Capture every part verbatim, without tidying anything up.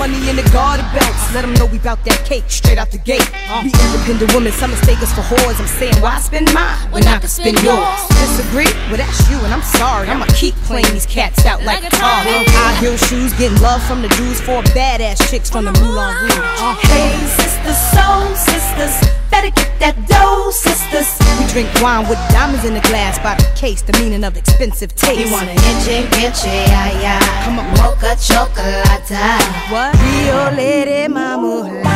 money in the garter banks. Let them know we bout that cake straight out the gate. We independent women, some mistake us for whores. I'm saying, why spend mine when I can spend yours? Disagree? Well, that's you, and I'm sorry. I'ma keep playing these cats out like a tar. High heel shoes, getting love from the dudes, for badass chicks from the Moulin Rouge. Hey, sisters, soul sisters, better get that dough, sisters. We drink wine with diamonds in the glass by the case, the meaning of expensive taste. You wanna enche, enche, ay, ay. Come on, mocha chocolate. What? Rio Lady Mamula.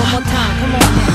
One more time, come on.